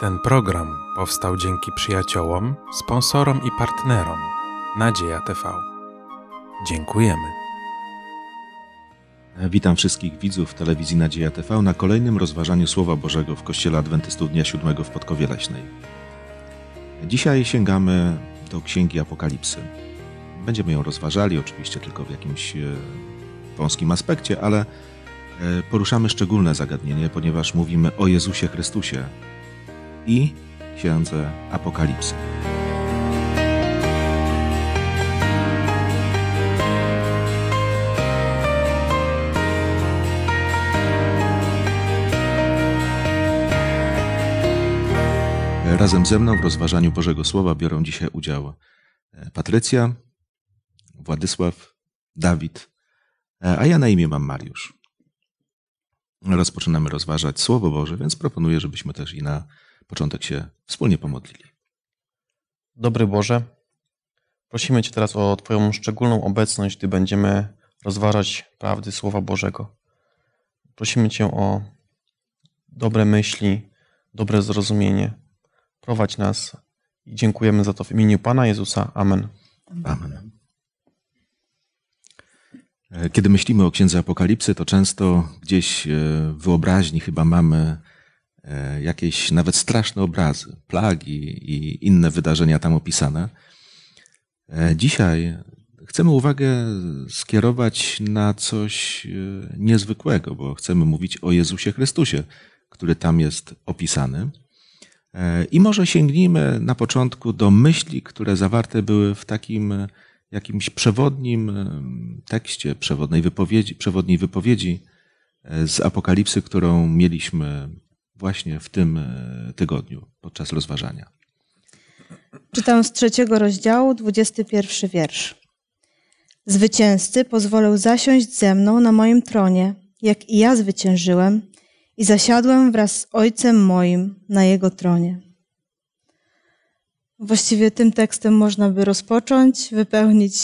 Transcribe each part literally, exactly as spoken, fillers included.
Ten program powstał dzięki przyjaciołom, sponsorom i partnerom Nadzieja T V. Dziękujemy. Witam wszystkich widzów telewizji Nadzieja T V na kolejnym rozważaniu Słowa Bożego w Kościele Adwentystów Dnia Siódmego w Podkowie Leśnej. Dzisiaj sięgamy do Księgi Apokalipsy. Będziemy ją rozważali, oczywiście tylko w jakimś wąskim aspekcie, ale poruszamy szczególne zagadnienie, ponieważ mówimy o Jezusie Chrystusie i Księdze Apokalipsy. Razem ze mną w rozważaniu Bożego Słowa biorą dzisiaj udział Patrycja, Władysław, Dawid, a ja na imię mam Mariusz. Rozpoczynamy rozważać Słowo Boże, więc proponuję, żebyśmy też i na początek się wspólnie pomodlili. Dobry Boże, prosimy Cię teraz o Twoją szczególną obecność, gdy będziemy rozważać prawdy Słowa Bożego. Prosimy Cię o dobre myśli, dobre zrozumienie. Prowadź nas i dziękujemy za to w imieniu Pana Jezusa. Amen. Amen. Kiedy myślimy o Księdze Apokalipsy, to często gdzieś w wyobraźni chyba mamy jakieś nawet straszne obrazy, plagi i inne wydarzenia tam opisane. Dzisiaj chcemy uwagę skierować na coś niezwykłego, bo chcemy mówić o Jezusie Chrystusie, który tam jest opisany. I może sięgnijmy na początku do myśli, które zawarte były w takim jakimś przewodnim tekście, przewodniej wypowiedzi, przewodniej wypowiedzi z Apokalipsy, którą mieliśmy właśnie w tym tygodniu podczas rozważania. Czytam z trzeciego rozdziału, dwudziesty pierwszy wiersz. Zwycięzcy pozwolę zasiąść ze mną na moim tronie, jak i ja zwyciężyłem i zasiadłem wraz z Ojcem moim na Jego tronie. Właściwie tym tekstem można by rozpocząć, wypełnić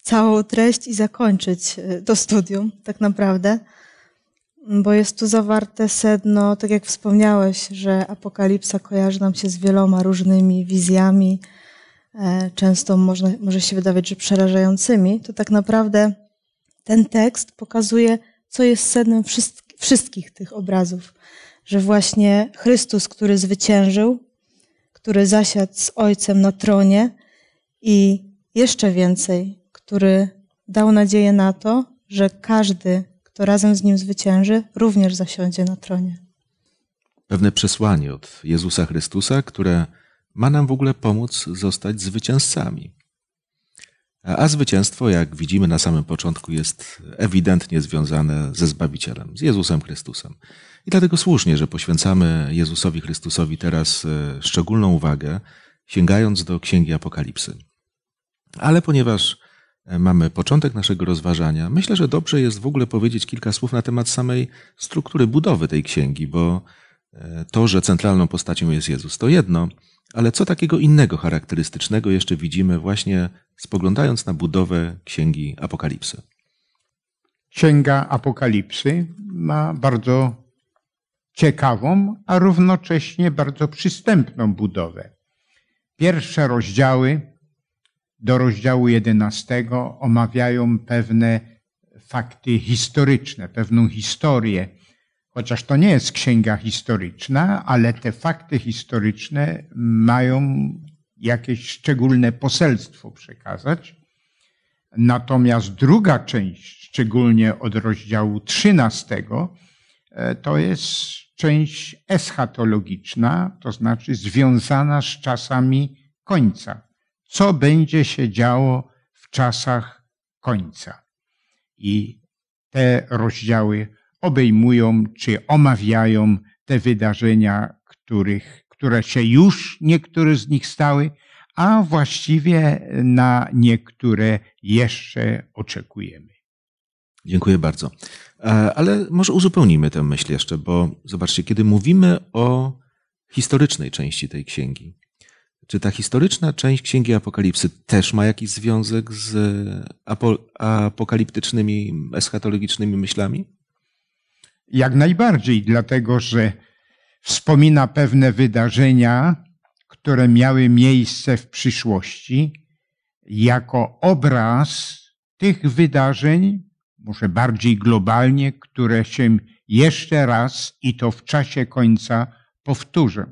całą treść i zakończyć to studium tak naprawdę, bo jest tu zawarte sedno, tak jak wspomniałeś, że Apokalipsa kojarzy nam się z wieloma różnymi wizjami, często można, może się wydawać, że przerażającymi. To tak naprawdę ten tekst pokazuje, co jest sednem wszystkich, wszystkich tych obrazów, że właśnie Chrystus, który zwyciężył, który zasiadł z Ojcem na tronie i jeszcze więcej, który dał nadzieję na to, że każdy, kto razem z Nim zwycięży, również zasiądzie na tronie. Pewne przesłanie od Jezusa Chrystusa, które ma nam w ogóle pomóc zostać zwycięzcami. A zwycięstwo, jak widzimy na samym początku, jest ewidentnie związane ze Zbawicielem, z Jezusem Chrystusem. I dlatego słusznie, że poświęcamy Jezusowi Chrystusowi teraz szczególną uwagę, sięgając do Księgi Apokalipsy. Ale ponieważ mamy początek naszego rozważania, myślę, że dobrze jest w ogóle powiedzieć kilka słów na temat samej struktury budowy tej księgi, bo to, że centralną postacią jest Jezus, to jedno, ale co takiego innego charakterystycznego jeszcze widzimy właśnie spoglądając na budowę Księgi Apokalipsy? Księga Apokalipsy ma bardzo ciekawą, a równocześnie bardzo przystępną budowę. Pierwsze rozdziały do rozdziału jedenastego omawiają pewne fakty historyczne, pewną historię. Chociaż to nie jest księga historyczna, ale te fakty historyczne mają jakieś szczególne poselstwo przekazać. Natomiast druga część, szczególnie od rozdziału trzynastego, to jest część eschatologiczna, to znaczy związana z czasami końca. Co będzie się działo w czasach końca? I te rozdziały obejmują czy omawiają te wydarzenia, których, które się już niektóre z nich stały, a właściwie na niektóre jeszcze oczekujemy. Dziękuję bardzo. Ale może uzupełnijmy tę myśl jeszcze, bo zobaczcie, kiedy mówimy o historycznej części tej księgi, czy ta historyczna część Księgi Apokalipsy też ma jakiś związek z apokaliptycznymi, eschatologicznymi myślami? Jak najbardziej, dlatego że wspomina pewne wydarzenia, które miały miejsce w przyszłości, jako obraz tych wydarzeń, może bardziej globalnie, które się jeszcze raz i to w czasie końca powtórzą.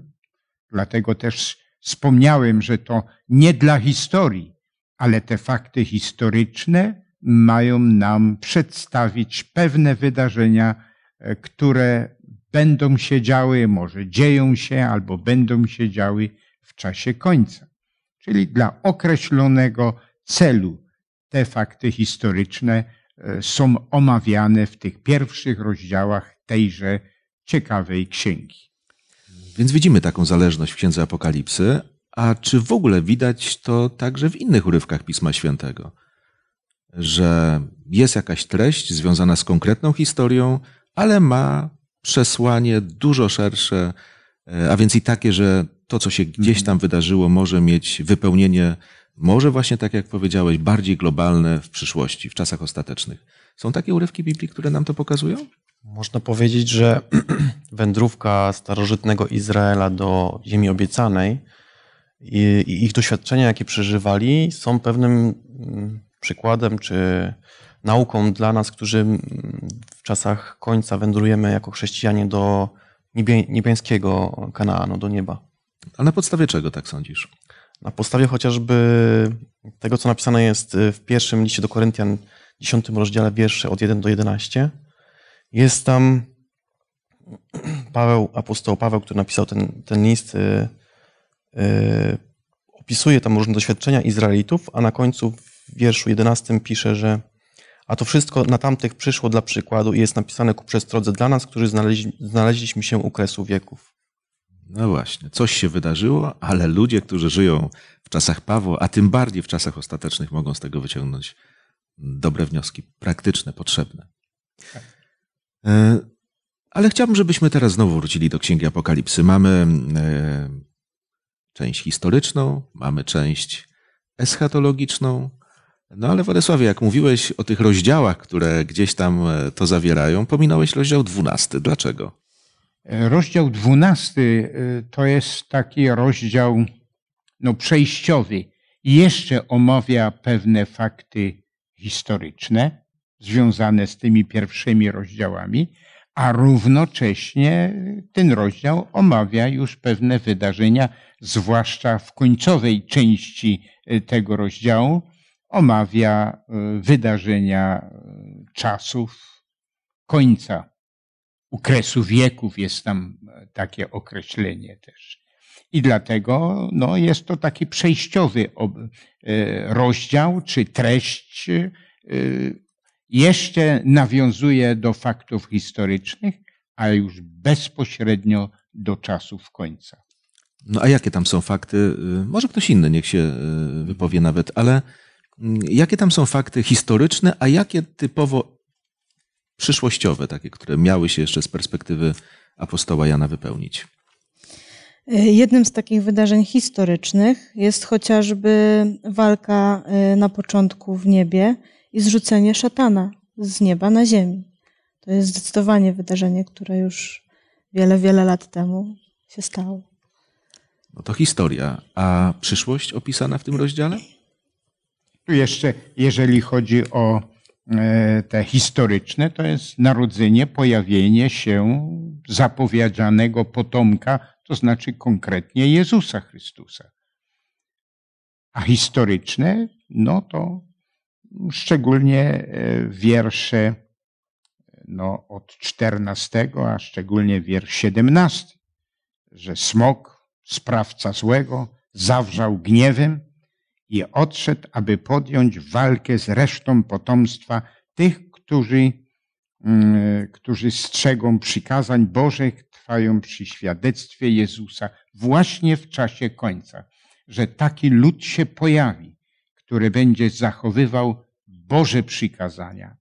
Dlatego też wspomniałem, że to nie dla historii, ale te fakty historyczne mają nam przedstawić pewne wydarzenia, które będą się działy, może dzieją się albo będą się działy w czasie końca. Czyli dla określonego celu te fakty historyczne są omawiane w tych pierwszych rozdziałach tejże ciekawej księgi. Więc widzimy taką zależność w Księdze Apokalipsy, a czy w ogóle widać to także w innych urywkach Pisma Świętego? Że jest jakaś treść związana z konkretną historią, ale ma przesłanie dużo szersze, a więc i takie, że to, co się gdzieś tam wydarzyło, może mieć wypełnienie, może właśnie tak jak powiedziałeś, bardziej globalne w przyszłości, w czasach ostatecznych. Są takie urywki Biblii, które nam to pokazują? Można powiedzieć, że wędrówka starożytnego Izraela do Ziemi Obiecanej i ich doświadczenia, jakie przeżywali, są pewnym przykładem czy nauką dla nas, którzy w czasach końca wędrujemy jako chrześcijanie do niebiańskiego Kanaanu, do nieba. A na podstawie czego tak sądzisz? Na podstawie chociażby tego, co napisane jest w pierwszym liście do Koryntian, dziesiątym rozdziale, wiersze od pierwszego do jedenastego. Jest tam Paweł, apostoł Paweł, który napisał ten, ten list, yy, yy, opisuje tam różne doświadczenia Izraelitów, a na końcu w wierszu jedenastym pisze, że a to wszystko na tamtych przyszło dla przykładu i jest napisane ku przestrodze dla nas, którzy znaleźli, znaleźliśmy się u kresu wieków. No właśnie, coś się wydarzyło, ale ludzie, którzy żyją w czasach Pawła, a tym bardziej w czasach ostatecznych, mogą z tego wyciągnąć dobre wnioski, praktyczne, potrzebne. Ale chciałbym, żebyśmy teraz znowu wrócili do Księgi Apokalipsy. Mamy część historyczną, mamy część eschatologiczną. No ale Władysławie, jak mówiłeś o tych rozdziałach, które gdzieś tam to zawierają, pominąłeś rozdział dwunasty. Dlaczego? Rozdział dwunasty to jest taki rozdział no, przejściowy. Jeszcze omawia pewne fakty historyczne związane z tymi pierwszymi rozdziałami, a równocześnie ten rozdział omawia już pewne wydarzenia, zwłaszcza w końcowej części tego rozdziału, omawia wydarzenia czasów końca, u kresu wieków jest tam takie określenie też. I dlatego no, jest to taki przejściowy rozdział czy treść, jeszcze nawiązuje do faktów historycznych, a już bezpośrednio do czasów końca. No a jakie tam są fakty? Może ktoś inny niech się wypowie nawet, ale jakie tam są fakty historyczne, a jakie typowo przyszłościowe, takie, które miały się jeszcze z perspektywy apostoła Jana wypełnić? Jednym z takich wydarzeń historycznych jest chociażby walka na początku w niebie i zrzucenie szatana z nieba na ziemi. To jest zdecydowanie wydarzenie, które już wiele, wiele lat temu się stało. No to historia. A przyszłość opisana w tym rozdziale? Tu jeszcze, jeżeli chodzi o te historyczne, to jest narodzenie, pojawienie się zapowiedzianego potomka, to znaczy konkretnie Jezusa Chrystusa. A historyczne, no to szczególnie wiersze no, od czternastego, a szczególnie wiersz siedemnasty, że smok, sprawca złego, zawrzał gniewem i odszedł, aby podjąć walkę z resztą potomstwa tych, którzy, którzy strzegą przykazań Bożych, trwają przy świadectwie Jezusa właśnie w czasie końca, że taki lud się pojawi, który będzie zachowywał Boże przykazania,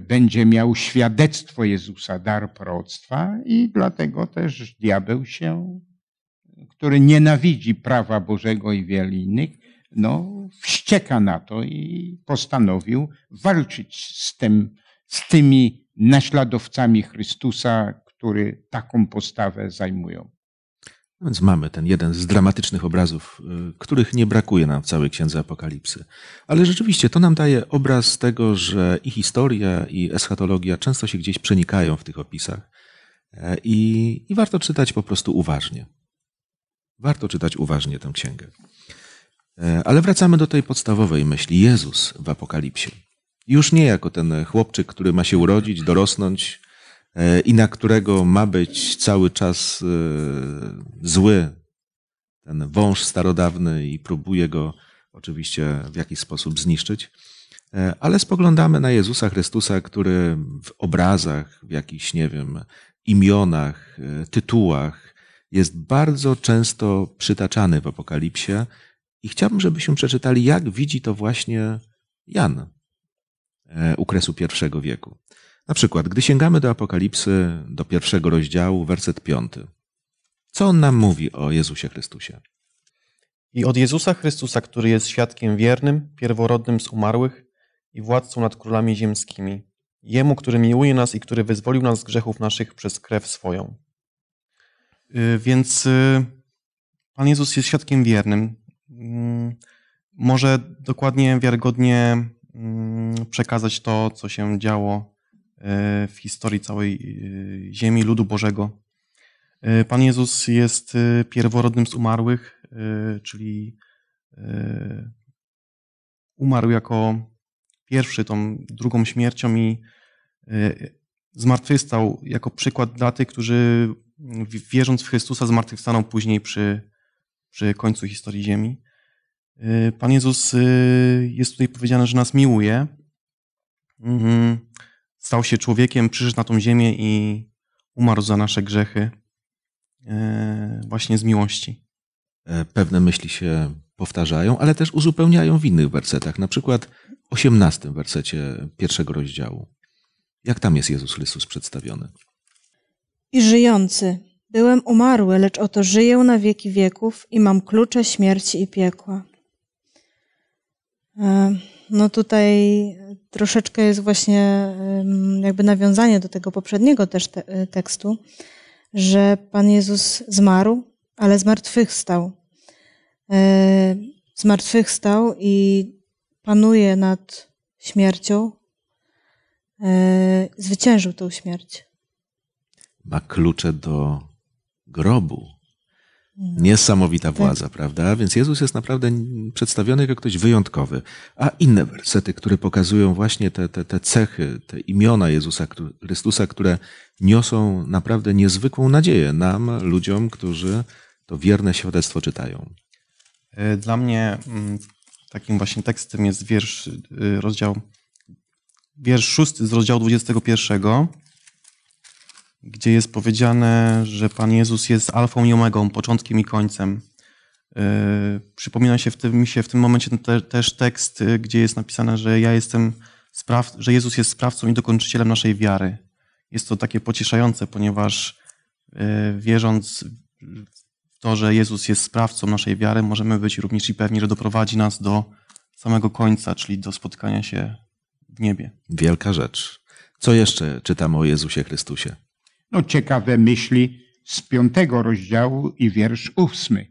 będzie miał świadectwo Jezusa, dar proroctwa i dlatego też diabeł się, który nienawidzi prawa Bożego i wielu innych, no, wścieka na to i postanowił walczyć z tym, z tymi naśladowcami Chrystusa, który taką postawę zajmują. Więc mamy ten jeden z dramatycznych obrazów, których nie brakuje nam w całej Księdze Apokalipsy. Ale rzeczywiście to nam daje obraz tego, że i historia, i eschatologia często się gdzieś przenikają w tych opisach i, i warto czytać po prostu uważnie. Warto czytać uważnie tę księgę. Ale wracamy do tej podstawowej myśli. Jezus w Apokalipsie. Już nie jako ten chłopczyk, który ma się urodzić, dorosnąć i na którego ma być cały czas zły ten wąż starodawny i próbuje go oczywiście w jakiś sposób zniszczyć. Ale spoglądamy na Jezusa Chrystusa, który w obrazach, w jakichś, nie wiem, imionach, tytułach jest bardzo często przytaczany w Apokalipsie. I chciałbym, żebyśmy przeczytali, jak widzi to właśnie Jan u kresu pierwszego wieku. Na przykład, gdy sięgamy do Apokalipsy, do pierwszego rozdziału, werset piąty. Co on nam mówi o Jezusie Chrystusie? I od Jezusa Chrystusa, który jest świadkiem wiernym, pierworodnym z umarłych i władcą nad królami ziemskimi. Jemu, który miłuje nas i który wyzwolił nas z grzechów naszych przez krew swoją. Yy, więc yy, Pan Jezus jest świadkiem wiernym. Yy, może dokładnie, wiarygodnie yy, przekazać to, co się działo w historii całej ziemi, ludu Bożego. Pan Jezus jest pierworodnym z umarłych, czyli umarł jako pierwszy tą drugą śmiercią i zmartwychwstał jako przykład dla tych, którzy wierząc w Chrystusa zmartwychwstaną później przy, przy końcu historii ziemi. Pan Jezus jest tutaj powiedziane, że nas miłuje. Mhm. Stał się człowiekiem, przyszedł na tą ziemię i umarł za nasze grzechy właśnie z miłości. Pewne myśli się powtarzają, ale też uzupełniają w innych wersetach. Na przykład w osiemnastym wersecie pierwszego rozdziału. Jak tam jest Jezus Chrystus przedstawiony? I żyjący. Byłem umarły, lecz oto żyję na wieki wieków i mam klucze śmierci i piekła. No tutaj troszeczkę jest właśnie jakby nawiązanie do tego poprzedniego też te, tekstu, że Pan Jezus zmarł, ale zmartwychwstał. Zmartwychwstał i panuje nad śmiercią. Zwyciężył tą śmierć. Ma klucze do grobu. Niesamowita władza, tak, prawda? Więc Jezus jest naprawdę przedstawiony jako ktoś wyjątkowy. A inne wersety, które pokazują właśnie te, te, te cechy, te imiona Jezusa Chrystusa, które niosą naprawdę niezwykłą nadzieję nam, ludziom, którzy to wierne świadectwo czytają. Dla mnie takim właśnie tekstem jest wiersz, rozdział, wiersz szósty z rozdziału dwudziestego pierwszego, gdzie jest powiedziane, że Pan Jezus jest alfą i omegą, początkiem i końcem. Yy, przypomina się w tym, mi się w tym momencie te, też tekst, yy, gdzie jest napisane, że ja jestem spraw, że Jezus jest sprawcą i dokończycielem naszej wiary. Jest to takie pocieszające, ponieważ yy, wierząc w to, że Jezus jest sprawcą naszej wiary, możemy być również i pewni, że doprowadzi nas do samego końca, czyli do spotkania się w niebie. Wielka rzecz. Co jeszcze czytamy o Jezusie Chrystusie? No, ciekawe myśli z piątego rozdziału i wiersz ósmy.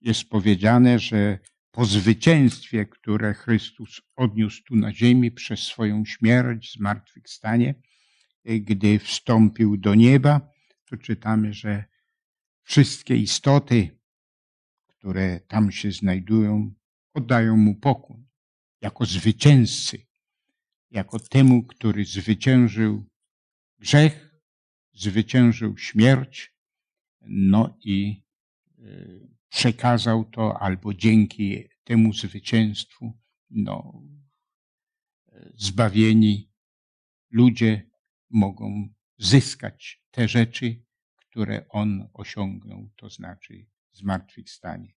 Jest powiedziane, że po zwycięstwie, które Chrystus odniósł tu na ziemi przez swoją śmierć, zmartwychwstanie, gdy wstąpił do nieba, to czytamy, że wszystkie istoty, które tam się znajdują, oddają mu pokłon jako zwycięzcy, jako temu, który zwyciężył grzech, zwyciężył śmierć, no i przekazał to, albo dzięki temu zwycięstwu, no, zbawieni ludzie mogą zyskać te rzeczy, które on osiągnął, to znaczy zmartwychwstanie.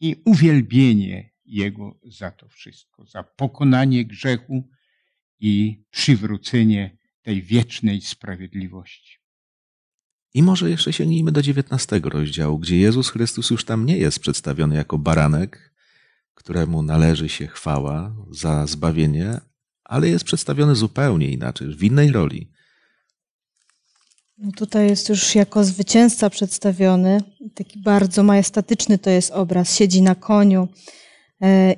I uwielbienie jego za to wszystko, za pokonanie grzechu i przywrócenie tej wiecznej sprawiedliwości. I może jeszcze sięgnijmy do dziewiętnastego rozdziału, gdzie Jezus Chrystus już tam nie jest przedstawiony jako baranek, któremu należy się chwała za zbawienie, ale jest przedstawiony zupełnie inaczej, w innej roli. No tutaj jest już jako zwycięzca przedstawiony, taki bardzo majestatyczny to jest obraz, siedzi na koniu.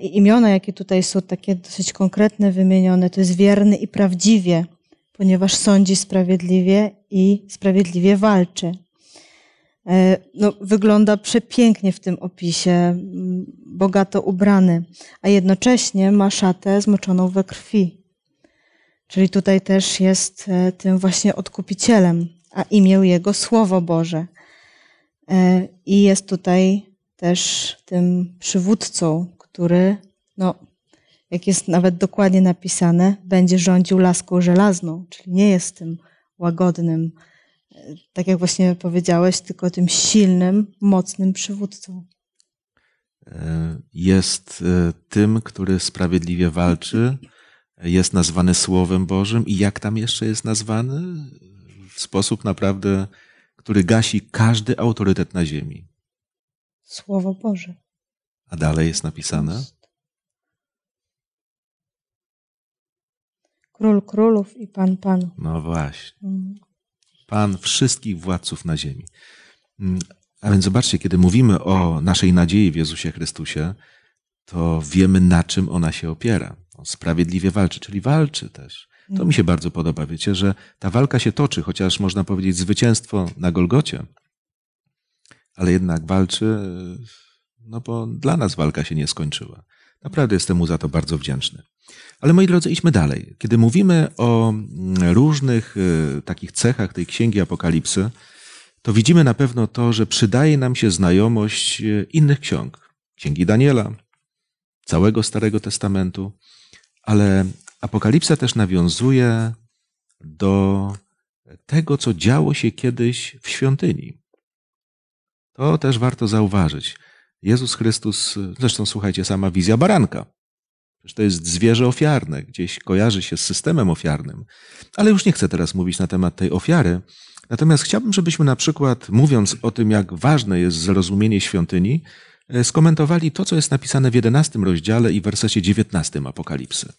I imiona, jakie tutaj są, takie dosyć konkretne, wymienione, to jest wierny i prawdziwie, ponieważ sądzi sprawiedliwie i sprawiedliwie walczy. No, wygląda przepięknie w tym opisie, bogato ubrany, a jednocześnie ma szatę zmoczoną we krwi. Czyli tutaj też jest tym właśnie odkupicielem, a imię jego Słowo Boże. I jest tutaj też tym przywódcą, który, no, jak jest nawet dokładnie napisane, będzie rządził laską żelazną, czyli nie jest tym łagodnym, tak jak właśnie powiedziałeś, tylko tym silnym, mocnym przywódcą. Jest tym, który sprawiedliwie walczy, jest nazwany Słowem Bożym i jak tam jeszcze jest nazwany? W sposób naprawdę, który gasi każdy autorytet na ziemi. Słowo Boże. A dalej jest napisane? Król królów i Pan panów. No właśnie. Pan wszystkich władców na ziemi. A więc zobaczcie, kiedy mówimy o naszej nadziei w Jezusie Chrystusie, to wiemy, na czym ona się opiera. On sprawiedliwie walczy, czyli walczy też. To mi się bardzo podoba, wiecie, że ta walka się toczy, chociaż można powiedzieć zwycięstwo na Golgocie, ale jednak walczy, no bo dla nas walka się nie skończyła. Naprawdę jestem mu za to bardzo wdzięczny. Ale moi drodzy, idźmy dalej. Kiedy mówimy o różnych takich cechach tej Księgi Apokalipsy, to widzimy na pewno to, że przydaje nam się znajomość innych ksiąg. Księgi Daniela, całego Starego Testamentu, ale Apokalipsa też nawiązuje do tego, co działo się kiedyś w świątyni. To też warto zauważyć. Jezus Chrystus, zresztą słuchajcie, sama wizja baranka. Przecież to jest zwierzę ofiarne, gdzieś kojarzy się z systemem ofiarnym. Ale już nie chcę teraz mówić na temat tej ofiary. Natomiast chciałbym, żebyśmy na przykład, mówiąc o tym, jak ważne jest zrozumienie świątyni, skomentowali to, co jest napisane w jedenastym rozdziale i w wersecie dziewiętnastym Apokalipsy.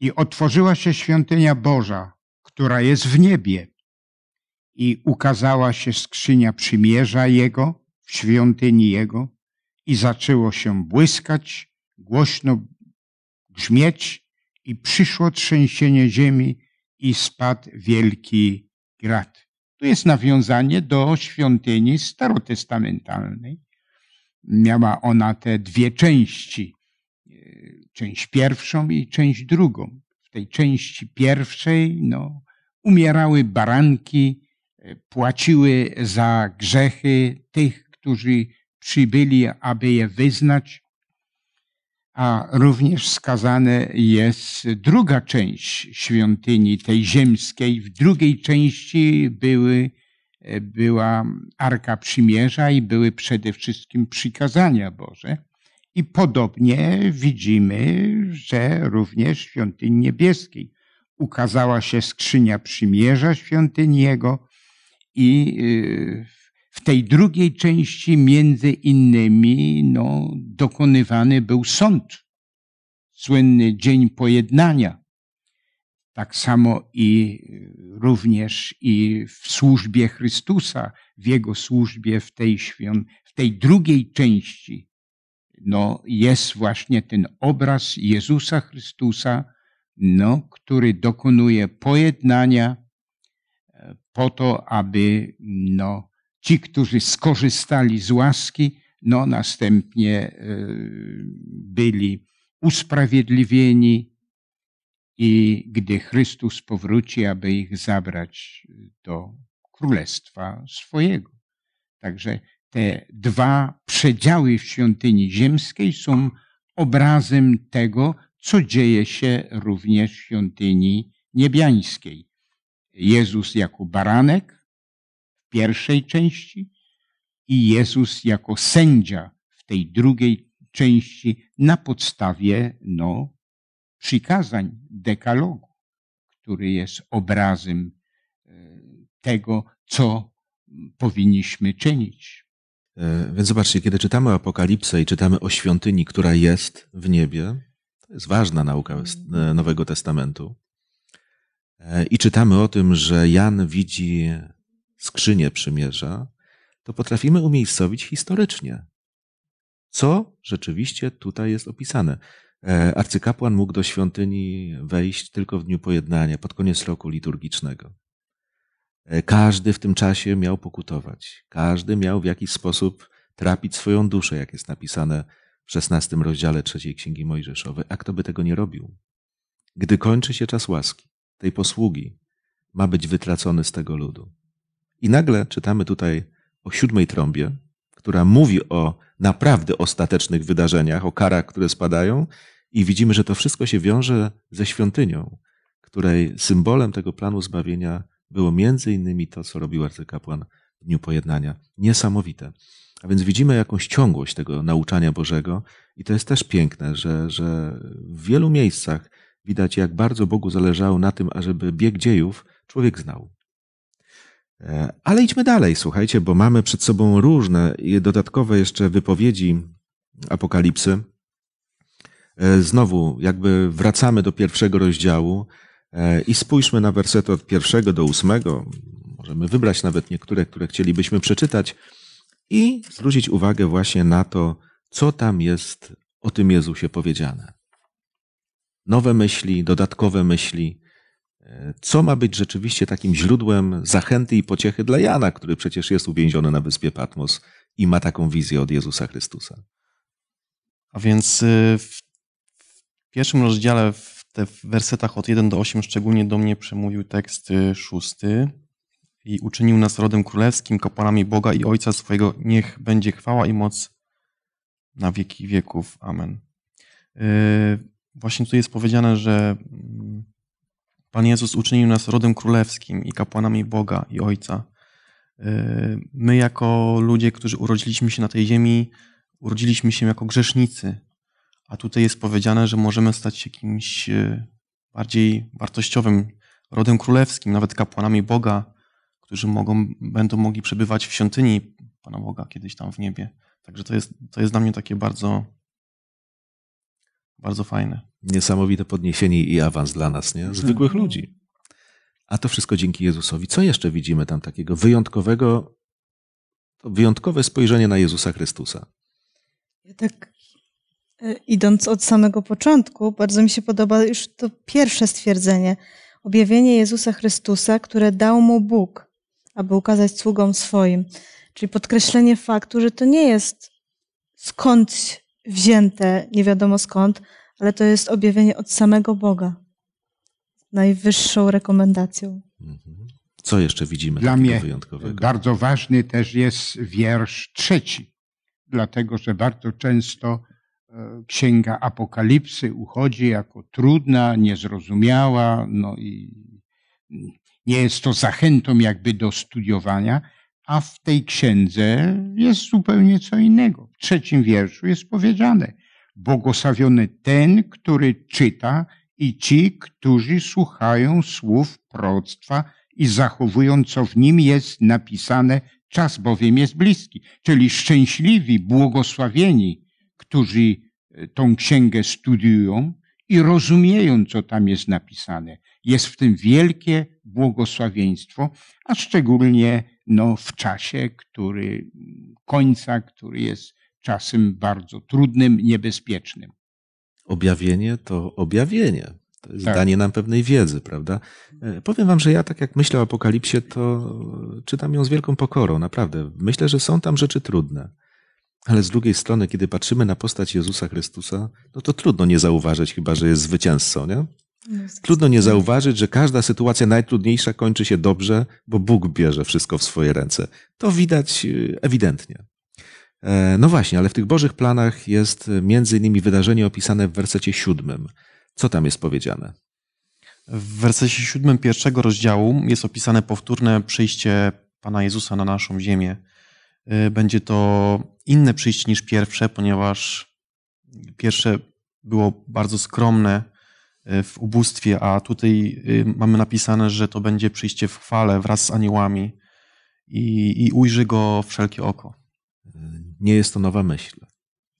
I otworzyła się świątynia Boża, która jest w niebie. I ukazała się skrzynia przymierza Jego w świątyni Jego i zaczęło się błyskać, głośno grzmieć i przyszło trzęsienie ziemi i spadł wielki grad. Tu jest nawiązanie do świątyni starotestamentalnej. Miała ona te dwie części, część pierwszą i część drugą. W tej części pierwszej no, umierały baranki, płaciły za grzechy tych, którzy przybyli, aby je wyznać. A również skazane jest druga część świątyni, tej ziemskiej. W drugiej części były, była Arka Przymierza i były przede wszystkim przykazania Boże. I podobnie widzimy, że również w świątyni niebieskiej ukazała się skrzynia przymierza świątyni Jego. I w tej drugiej części między innymi no, dokonywany był sąd. Słynny dzień pojednania. Tak samo i również i w służbie Chrystusa, w Jego służbie w tej, świąt, w tej drugiej części no, jest właśnie ten obraz Jezusa Chrystusa, no, który dokonuje pojednania, po to, aby no, ci, którzy skorzystali z łaski, no, następnie byli usprawiedliwieni i gdy Chrystus powróci, aby ich zabrać do Królestwa swojego. Także te dwa przedziały w świątyni ziemskiej są obrazem tego, co dzieje się również w świątyni niebiańskiej. Jezus jako baranek w pierwszej części i Jezus jako sędzia w tej drugiej części na podstawie no, przykazań dekalogu, który jest obrazem tego, co powinniśmy czynić. Więc zobaczcie, kiedy czytamy Apokalipsę i czytamy o świątyni, która jest w niebie, to jest ważna nauka Nowego Testamentu. I czytamy o tym, że Jan widzi skrzynię przymierza, to potrafimy umiejscowić historycznie, co rzeczywiście tutaj jest opisane. Arcykapłan mógł do świątyni wejść tylko w dniu pojednania, pod koniec roku liturgicznego. Każdy w tym czasie miał pokutować. Każdy miał w jakiś sposób trapić swoją duszę, jak jest napisane w szesnastym rozdziale trzeciej Księgi Mojżeszowej. A kto by tego nie robił? Gdy kończy się czas łaski, tej posługi, ma być wytracony z tego ludu. I nagle czytamy tutaj o siódmej trąbie, która mówi o naprawdę ostatecznych wydarzeniach, o karach, które spadają, i widzimy, że to wszystko się wiąże ze świątynią, której symbolem tego planu zbawienia było między innymi to, co robił arcykapłan w Dniu Pojednania. Niesamowite. A więc widzimy jakąś ciągłość tego nauczania Bożego i to jest też piękne, że, że w wielu miejscach widać, jak bardzo Bogu zależało na tym, ażeby bieg dziejów człowiek znał. Ale idźmy dalej, słuchajcie, bo mamy przed sobą różne dodatkowe jeszcze wypowiedzi Apokalipsy. Znowu jakby wracamy do pierwszego rozdziału i spójrzmy na wersety od pierwszego do ósmego. Możemy wybrać nawet niektóre, które chcielibyśmy przeczytać i zwrócić uwagę właśnie na to, co tam jest o tym Jezusie powiedziane. Nowe myśli, dodatkowe myśli. Co ma być rzeczywiście takim źródłem zachęty i pociechy dla Jana, który przecież jest uwięziony na wyspie Patmos i ma taką wizję od Jezusa Chrystusa. A więc w pierwszym rozdziale, w tych wersetach od pierwszego do ósmego szczególnie do mnie przemówił tekst szósty. I uczynił nas rodem królewskim, kapłanami Boga i Ojca swojego. Niech będzie chwała i moc na wieki wieków. Amen. Właśnie tutaj jest powiedziane, że Pan Jezus uczynił nas rodem królewskim i kapłanami Boga i Ojca. My jako ludzie, którzy urodziliśmy się na tej ziemi, urodziliśmy się jako grzesznicy, a tutaj jest powiedziane, że możemy stać się kimś bardziej wartościowym, rodem królewskim, nawet kapłanami Boga, którzy mogą, będą mogli przebywać w świątyni Pana Boga kiedyś tam w niebie. Także to jest, to jest dla mnie takie bardzo, bardzo fajne. Niesamowite podniesienie i awans dla nas, nie? Zwykłych ludzi. A to wszystko dzięki Jezusowi. Co jeszcze widzimy tam takiego wyjątkowego, to wyjątkowe spojrzenie na Jezusa Chrystusa? Ja tak idąc od samego początku, bardzo mi się podoba już to pierwsze stwierdzenie. Objawienie Jezusa Chrystusa, które dał mu Bóg, aby ukazać sługom swoim. Czyli podkreślenie faktu, że to nie jest skądś wzięte, nie wiadomo skąd, ale to jest objawienie od samego Boga. Najwyższą rekomendacją. Co jeszcze widzimy dla mnie wyjątkowego? Bardzo ważny też jest wiersz trzeci, dlatego że bardzo często Księga Apokalipsy uchodzi jako trudna, niezrozumiała, no i nie jest to zachętą jakby do studiowania, a w tej księdze jest zupełnie co innego. W trzecim wierszu jest powiedziane: błogosławiony ten, który czyta, i ci, którzy słuchają słów proroctwa i zachowują, co w nim jest napisane, czas bowiem jest bliski. Czyli szczęśliwi, błogosławieni, którzy tą księgę studiują i rozumieją, co tam jest napisane. Jest w tym wielkie błogosławieństwo, a szczególnie no, w czasie, który końca, który jest czasem bardzo trudnym, niebezpiecznym. Objawienie to objawienie. To jest tak. Danie nam pewnej wiedzy, prawda? Powiem wam, że ja tak jak myślę o Apokalipsie, to czytam ją z wielką pokorą, naprawdę. Myślę, że są tam rzeczy trudne. Ale z drugiej strony, kiedy patrzymy na postać Jezusa Chrystusa, no to trudno nie zauważyć, chyba że jest zwycięzcą, nie? Trudno nie zauważyć, że każda sytuacja najtrudniejsza kończy się dobrze, bo Bóg bierze wszystko w swoje ręce. To widać ewidentnie. No właśnie, ale w tych Bożych planach jest między innymi wydarzenie opisane w wersecie siódmym. Co tam jest powiedziane? W wersecie siódmym pierwszego rozdziału jest opisane powtórne przyjście Pana Jezusa na naszą ziemię. Będzie to inne przyjście niż pierwsze, ponieważ pierwsze było bardzo skromne w ubóstwie, a tutaj mamy napisane, że to będzie przyjście w chwale wraz z aniołami i, i ujrzy go wszelkie oko. Nie jest to nowa myśl.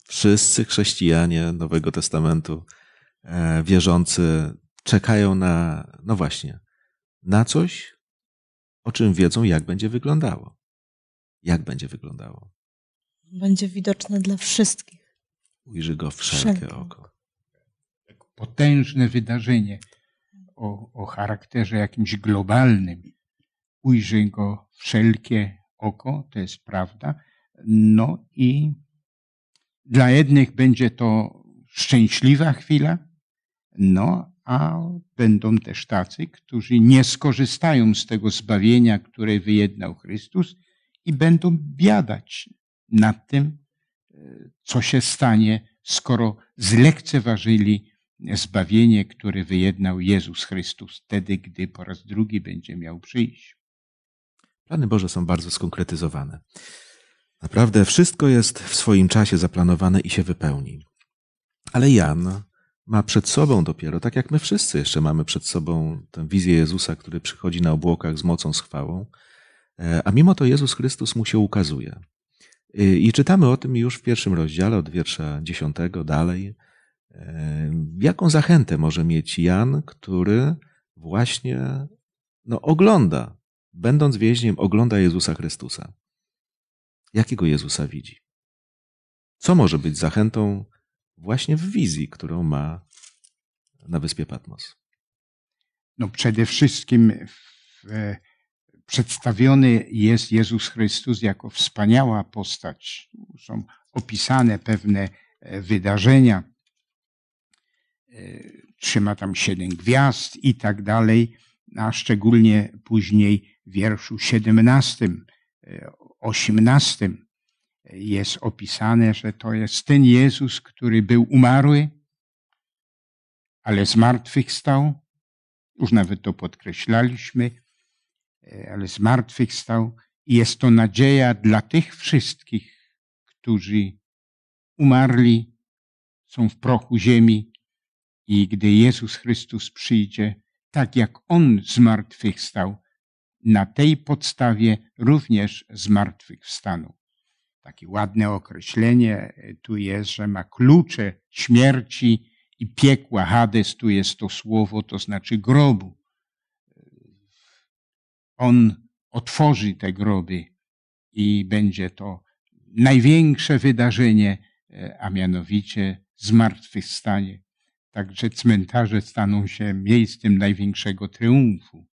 Wszyscy chrześcijanie Nowego Testamentu, wierzący, czekają na, no właśnie, na coś, o czym wiedzą, jak będzie wyglądało. Jak będzie wyglądało? Będzie widoczne dla wszystkich. Ujrzy go wszelkie oko. Potężne wydarzenie o, o charakterze jakimś globalnym. Ujrzy go wszelkie oko, to jest prawda. No i dla jednych będzie to szczęśliwa chwila, no a będą też tacy, którzy nie skorzystają z tego zbawienia, które wyjednał Chrystus i będą biadać nad tym, co się stanie, skoro zlekceważyli zbawienie, które wyjednał Jezus Chrystus wtedy, gdy po raz drugi będzie miał przyjść. Plany Boże są bardzo skonkretyzowane. Naprawdę wszystko jest w swoim czasie zaplanowane i się wypełni. Ale Jan ma przed sobą dopiero, tak jak my wszyscy jeszcze mamy przed sobą tę wizję Jezusa, który przychodzi na obłokach z mocą, z chwałą, a mimo to Jezus Chrystus mu się ukazuje. I czytamy o tym już w pierwszym rozdziale, od wiersza dziesiątego dalej. Jaką zachętę może mieć Jan, który właśnie no, ogląda, będąc więźniem, ogląda Jezusa Chrystusa. Jakiego Jezusa widzi? Co może być zachętą właśnie w wizji, którą ma na wyspie Patmos? No przede wszystkim w, przedstawiony jest Jezus Chrystus jako wspaniała postać. Są opisane pewne wydarzenia. Trzyma tam siedem gwiazd i tak dalej, a szczególnie później w wierszu siedemnastym, osiemnastym jest opisane, że to jest ten Jezus, który był umarły, ale zmartwychwstał. Już nawet to podkreślaliśmy, ale zmartwychwstał. I jest to nadzieja dla tych wszystkich, którzy umarli, są w prochu ziemi. I gdy Jezus Chrystus przyjdzie, tak jak On zmartwychwstał, na tej podstawie również zmartwychwstanął. Takie ładne określenie tu jest, że ma klucze śmierci i piekła. Hades tu jest to słowo, to znaczy grobu. On otworzy te groby i będzie to największe wydarzenie, a mianowicie zmartwychwstanie. Także cmentarze staną się miejscem największego triumfu,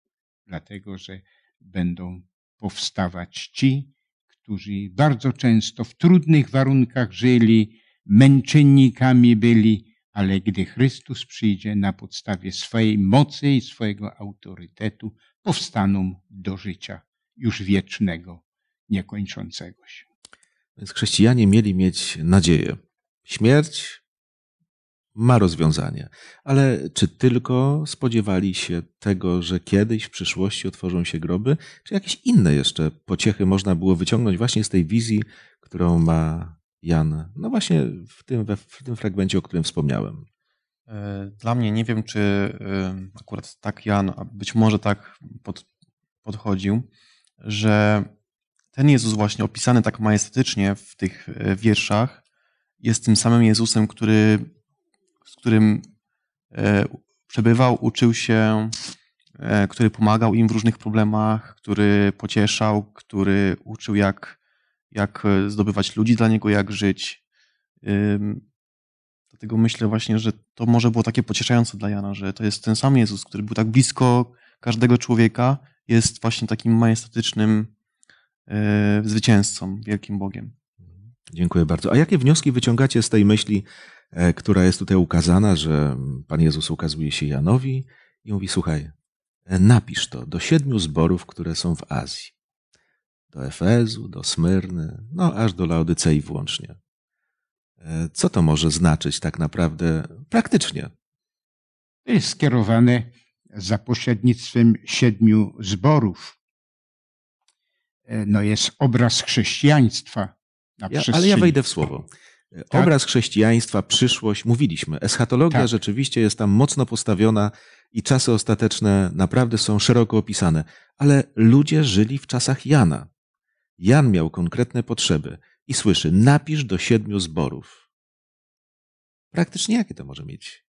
dlatego że będą powstawać ci, którzy bardzo często w trudnych warunkach żyli, męczennikami byli, ale gdy Chrystus przyjdzie, na podstawie swojej mocy i swojego autorytetu powstaną do życia już wiecznego, niekończącego się. Więc chrześcijanie mieli mieć nadzieję. Śmierć ma rozwiązanie, ale czy tylko spodziewali się tego, że kiedyś w przyszłości otworzą się groby, czy jakieś inne jeszcze pociechy można było wyciągnąć właśnie z tej wizji, którą ma Jan, no właśnie w tym, w tym fragmencie, o którym wspomniałem? Dla mnie, nie wiem, czy akurat tak Jan, a być może tak pod, podchodził, że ten Jezus właśnie opisany tak majestatycznie w tych wierszach jest tym samym Jezusem, który z którym przebywał, uczył się, który pomagał im w różnych problemach, który pocieszał, który uczył, jak, jak zdobywać ludzi dla niego, jak żyć. Dlatego myślę właśnie, że to może było takie pocieszające dla Jana, że to jest ten sam Jezus, który był tak blisko każdego człowieka, jest właśnie takim majestatycznym zwycięzcą, wielkim Bogiem. Dziękuję bardzo. A jakie wnioski wyciągacie z tej myśli, która jest tutaj ukazana, że Pan Jezus ukazuje się Janowi i mówi: słuchaj, napisz to do siedmiu zborów, które są w Azji. Do Efezu, do Smyrny, no aż do Laodycei włącznie. Co to może znaczyć tak naprawdę praktycznie? Jest skierowane za pośrednictwem siedmiu zborów. No jest obraz chrześcijaństwa. Ja, ale ja wejdę w słowo. Tak? Obraz chrześcijaństwa, przyszłość, mówiliśmy. Eschatologia tak. Rzeczywiście jest tam mocno postawiona i czasy ostateczne naprawdę są szeroko opisane. Ale ludzie żyli w czasach Jana. Jan miał konkretne potrzeby i słyszy: napisz do siedmiu zborów. Praktycznie jakie to może mieć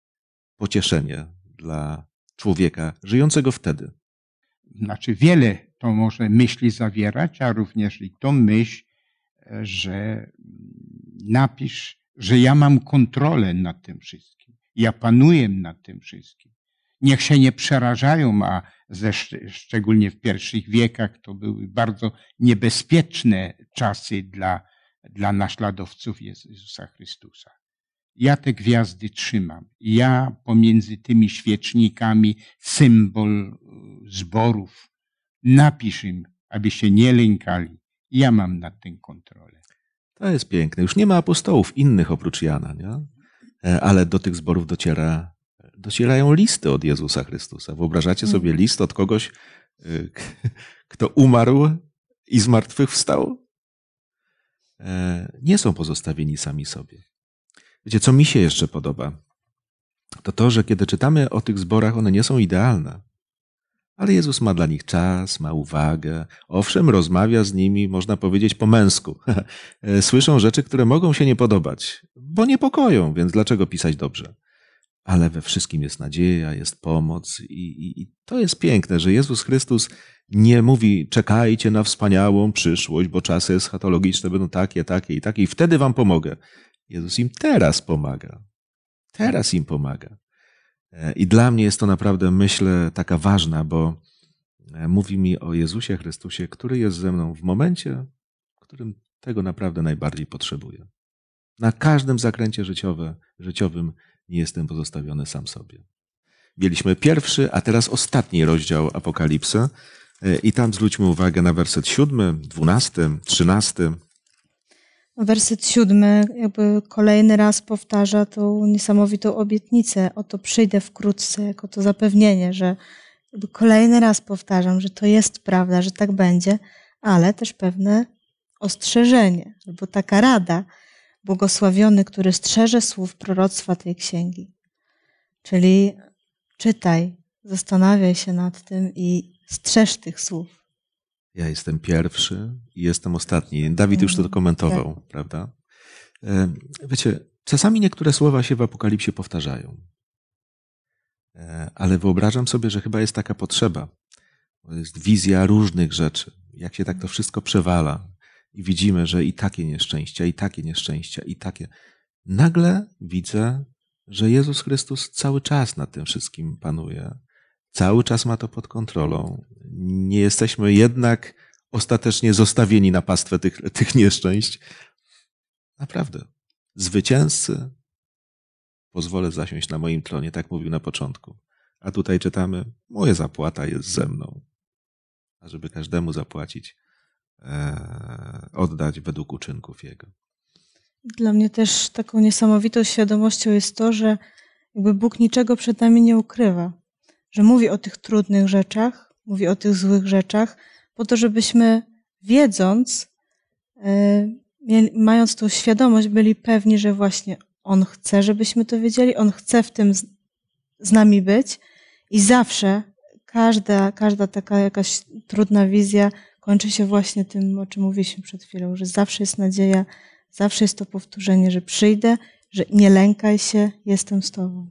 pocieszenie dla człowieka żyjącego wtedy? Znaczy wiele to może myśli zawierać, a również i tą myśl, że napisz, że ja mam kontrolę nad tym wszystkim. Ja panuję nad tym wszystkim. Niech się nie przerażają, a ze, szczególnie w pierwszych wiekach to były bardzo niebezpieczne czasy dla, dla naśladowców Jezusa Chrystusa. Ja te gwiazdy trzymam. Ja pomiędzy tymi świecznikami symbol zborów. Napisz im, aby się nie lękali. Ja mam nad tym kontrolę. To jest piękne. Już nie ma apostołów innych oprócz Jana, nie? Ale do tych zborów dociera, docierają listy od Jezusa Chrystusa. Wyobrażacie sobie list od kogoś, kto umarł i zmartwychwstał? Nie są pozostawieni sami sobie. Wiecie, co mi się jeszcze podoba, to to, że kiedy czytamy o tych zborach, one nie są idealne. Ale Jezus ma dla nich czas, ma uwagę. Owszem, rozmawia z nimi, można powiedzieć, po męsku. Słyszą rzeczy, które mogą się nie podobać, bo niepokoją, więc dlaczego pisać dobrze? Ale we wszystkim jest nadzieja, jest pomoc i, i, i to jest piękne, że Jezus Chrystus nie mówi czekajcie na wspaniałą przyszłość, bo czasy eschatologiczne będą takie, takie i takie i wtedy wam pomogę. Jezus im teraz pomaga. Teraz im pomaga. I dla mnie jest to naprawdę, myślę, taka ważna, bo mówi mi o Jezusie Chrystusie, który jest ze mną w momencie, w którym tego naprawdę najbardziej potrzebuję. Na każdym zakręcie życiowe, życiowym nie jestem pozostawiony sam sobie. Mieliśmy pierwszy, a teraz ostatni rozdział Apokalipsy i tam zwróćmy uwagę na werset siódmy, dwunasty, trzynasty. Werset siódmy jakby kolejny raz powtarza tą niesamowitą obietnicę. Oto przyjdę wkrótce, jako to zapewnienie, że jakby kolejny raz powtarzam, że to jest prawda, że tak będzie, ale też pewne ostrzeżenie, albo taka rada, błogosławiony, który strzeże słów proroctwa tej księgi. Czyli czytaj, zastanawiaj się nad tym i strzeż tych słów. Ja jestem pierwszy i jestem ostatni. Dawid już to komentował, tak. Prawda? Wiecie, czasami niektóre słowa się w Apokalipsie powtarzają. Ale wyobrażam sobie, że chyba jest taka potrzeba. Jest wizja różnych rzeczy. Jak się tak to wszystko przewala i widzimy, że i takie nieszczęścia, i takie nieszczęścia, i takie. Nagle widzę, że Jezus Chrystus cały czas nad tym wszystkim panuje. Cały czas ma to pod kontrolą. Nie jesteśmy jednak ostatecznie zostawieni na pastwę tych, tych nieszczęść. Naprawdę. Zwycięzcy pozwolę zasiąść na moim tronie, tak mówił na początku. A tutaj czytamy, moja zapłata jest ze mną. A żeby każdemu zapłacić, e, oddać według uczynków jego. Dla mnie też taką niesamowitą świadomością jest to, że jakby Bóg niczego przed nami nie ukrywa. Że mówi o tych trudnych rzeczach, mówi o tych złych rzeczach, po to, żebyśmy wiedząc, yy, mając tą świadomość, byli pewni, że właśnie On chce, żebyśmy to wiedzieli, On chce w tym z, z nami być i zawsze każda, każda taka jakaś trudna wizja kończy się właśnie tym, o czym mówiliśmy przed chwilą, że zawsze jest nadzieja, zawsze jest to powtórzenie, że przyjdę, że nie lękaj się, jestem z Tobą.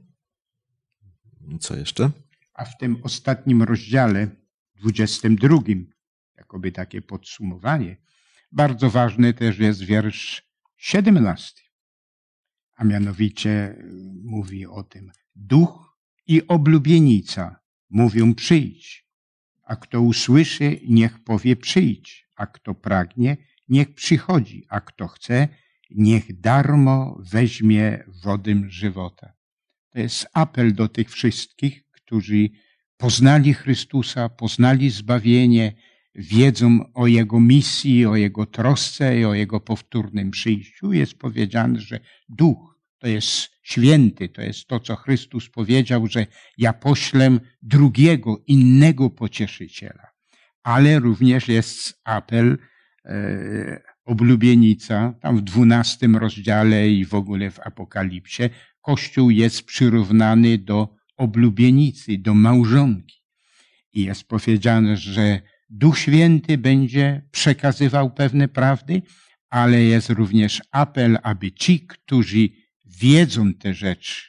Co jeszcze? A w tym ostatnim rozdziale, dwudziestym drugim, jakoby takie podsumowanie, bardzo ważny też jest wiersz siedemnasty. A mianowicie mówi o tym, duch i oblubienica mówią przyjdź, a kto usłyszy, niech powie przyjdź, a kto pragnie, niech przychodzi, a kto chce, niech darmo weźmie wodę żywota. To jest apel do tych wszystkich, którzy poznali Chrystusa, poznali zbawienie, wiedzą o Jego misji, o Jego trosce i o Jego powtórnym przyjściu. Jest powiedziane, że Duch to jest święty, to jest to, co Chrystus powiedział, że ja poślę drugiego, innego pocieszyciela. Ale również jest apel e, oblubienica, tam w dwunastym rozdziale i w ogóle w Apokalipsie. Kościół jest przyrównany do oblubienicy, do małżonki. I jest powiedziane, że Duch Święty będzie przekazywał pewne prawdy, ale jest również apel, aby ci, którzy wiedzą te rzeczy,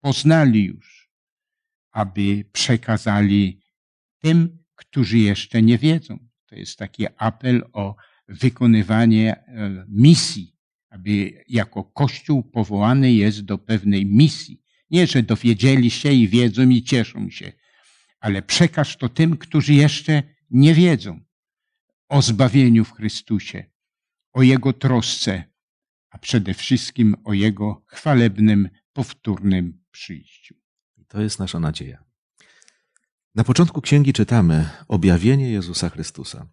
poznali już, aby przekazali tym, którzy jeszcze nie wiedzą. To jest taki apel o wykonywanie misji, aby jako Kościół powołany jest do pewnej misji. Nie, że dowiedzieli się i wiedzą i cieszą się, ale przekaż to tym, którzy jeszcze nie wiedzą o zbawieniu w Chrystusie, o Jego trosce, a przede wszystkim o Jego chwalebnym, powtórnym przyjściu. To jest nasza nadzieja. Na początku księgi czytamy objawienie Jezusa Chrystusa.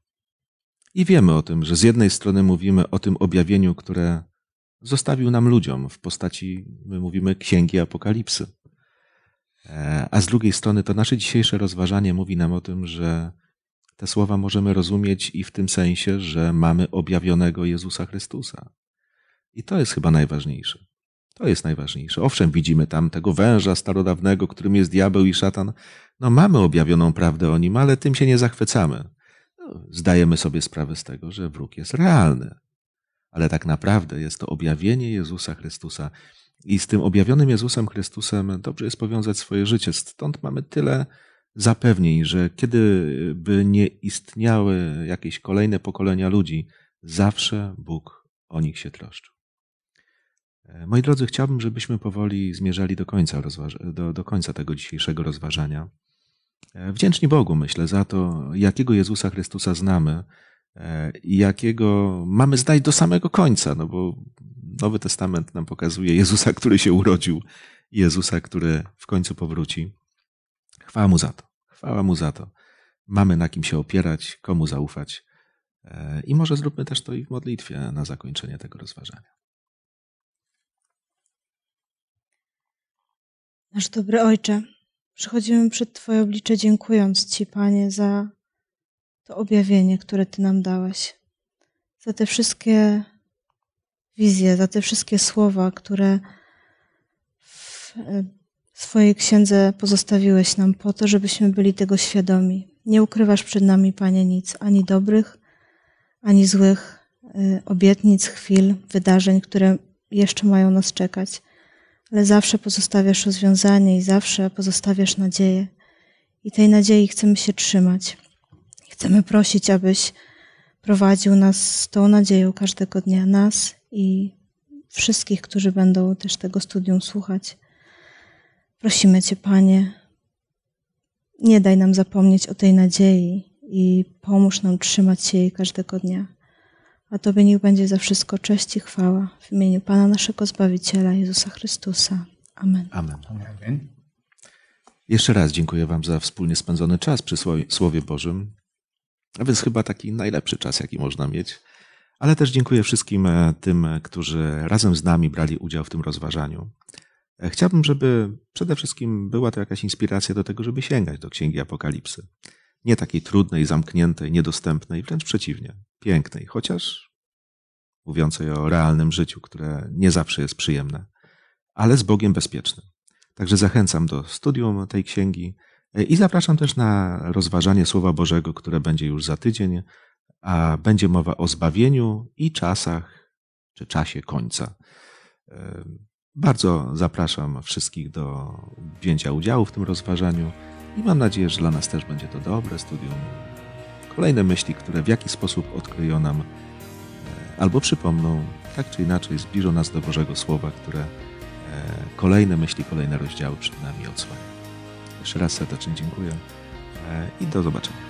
I wiemy o tym, że z jednej strony mówimy o tym objawieniu, które zostawił nam ludziom w postaci, my mówimy, Księgi Apokalipsy. A z drugiej strony to nasze dzisiejsze rozważanie mówi nam o tym, że te słowa możemy rozumieć i w tym sensie, że mamy objawionego Jezusa Chrystusa. I to jest chyba najważniejsze. To jest najważniejsze. Owszem, widzimy tam tego węża starodawnego, którym jest diabeł i szatan. No mamy objawioną prawdę o nim, ale tym się nie zachwycamy. No, zdajemy sobie sprawę z tego, że wróg jest realny. Ale tak naprawdę jest to objawienie Jezusa Chrystusa. I z tym objawionym Jezusem Chrystusem dobrze jest powiązać swoje życie. Stąd mamy tyle zapewnień, że kiedy by nie istniały jakieś kolejne pokolenia ludzi, zawsze Bóg o nich się troszczył. Moi drodzy, chciałbym, żebyśmy powoli zmierzali do końca, do, do końca tego dzisiejszego rozważania. Wdzięczni Bogu, myślę, za to, jakiego Jezusa Chrystusa znamy i jakiego mamy znać do samego końca, no bo Nowy Testament nam pokazuje Jezusa, który się urodził, Jezusa, który w końcu powróci. Chwała Mu za to, chwała Mu za to. Mamy na kim się opierać, komu zaufać. I może zróbmy też to i w modlitwie na zakończenie tego rozważania. Nasz dobry Ojcze, przychodzimy przed Twoje oblicze, dziękując Ci, Panie, za to objawienie, które Ty nam dałeś, za te wszystkie wizje, za te wszystkie słowa, które w swojej księdze pozostawiłeś nam po to, żebyśmy byli tego świadomi. Nie ukrywasz przed nami, Panie, nic, ani dobrych, ani złych obietnic, chwil, wydarzeń, które jeszcze mają nas czekać. Ale zawsze pozostawiasz rozwiązanie i zawsze pozostawiasz nadzieję. I tej nadziei chcemy się trzymać. Chcemy prosić, abyś prowadził nas z tą nadzieją każdego dnia, nas i wszystkich, którzy będą też tego studium słuchać. Prosimy Cię, Panie, nie daj nam zapomnieć o tej nadziei i pomóż nam trzymać się jej każdego dnia. A Tobie niech będzie za wszystko cześć i chwała w imieniu Pana naszego Zbawiciela, Jezusa Chrystusa. Amen. Amen. Amen. Jeszcze raz dziękuję Wam za wspólnie spędzony czas przy Słowie Bożym. A więc chyba taki najlepszy czas, jaki można mieć. Ale też dziękuję wszystkim tym, którzy razem z nami brali udział w tym rozważaniu. Chciałbym, żeby przede wszystkim była to jakaś inspiracja do tego, żeby sięgać do Księgi Apokalipsy. Nie takiej trudnej, zamkniętej, niedostępnej, wręcz przeciwnie, pięknej, chociaż mówiącej o realnym życiu, które nie zawsze jest przyjemne, ale z Bogiem bezpiecznym. Także zachęcam do studium tej księgi i zapraszam też na rozważanie Słowa Bożego, które będzie już za tydzień, a będzie mowa o zbawieniu i czasach, czy czasie końca. Bardzo zapraszam wszystkich do wzięcia udziału w tym rozważaniu. I mam nadzieję, że dla nas też będzie to dobre studium. Kolejne myśli, które w jakiś sposób odkryją nam albo przypomną, tak czy inaczej zbliżą nas do Bożego Słowa, które kolejne myśli, kolejne rozdziały przed nami odsłania. Jeszcze raz serdecznie dziękuję i do zobaczenia.